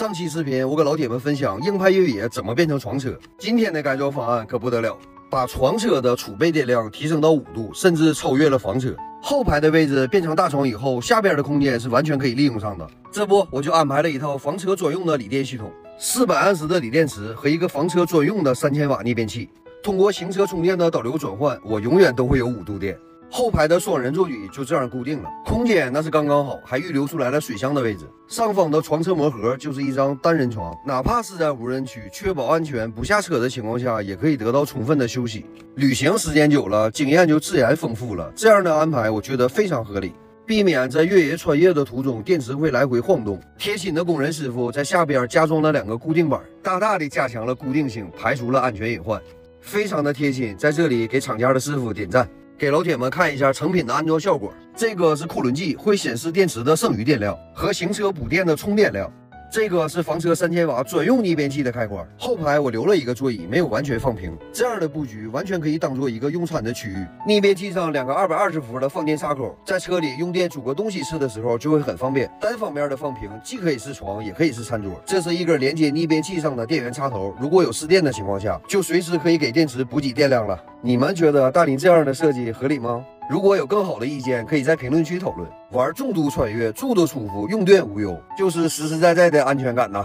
上期视频我给老铁们分享硬派越野怎么变成床车，今天的改装方案可不得了，把床车的储备电量提升到5度，甚至超越了房车。后排的位置变成大床以后，下边的空间是完全可以利用上的。这不，我就安排了一套房车专用的锂电系统，400安时的锂电池和一个房车专用的3000瓦逆变器。通过行车充电的导流转换，我永远都会有5度电。后排的双人座椅就这样固定了，空间那是刚刚好，还预留出来了水箱的位置。上方的床车魔盒就是一张单人床，哪怕是在无人区确保安全不下车的情况下，也可以得到充分的休息。旅行时间久了，经验就自然丰富了，这样的安排我觉得非常合理，避免在越野穿越的途中电池会来回晃动。贴心的工人师傅在下边加装了2个固定板，大大的加强了固定性，排除了安全隐患，非常的贴心，在这里给厂家的师傅点赞。给老铁们看一下成品的安装效果，这个是库仑计，会显示电池的剩余电量和行车补电的充电量。这个是房车3000瓦专用逆变器的开关，后排我留了一个座椅，没有完全放平，这样的布局完全可以当做一个用餐的区域。逆变器上2个220伏的放电插口，在车里用电煮个东西吃的时候就会很方便。单方面的放平既可以是床，也可以是餐桌。这是一根连接逆变器上的电源插头，如果有失电的情况下，就随时可以给电池补给电量了。你们觉得大林这样的设计合理吗？如果有更好的意见，可以在评论区讨论。玩重度穿越，住得舒服，用电无忧，就是实实在在的安全感呐。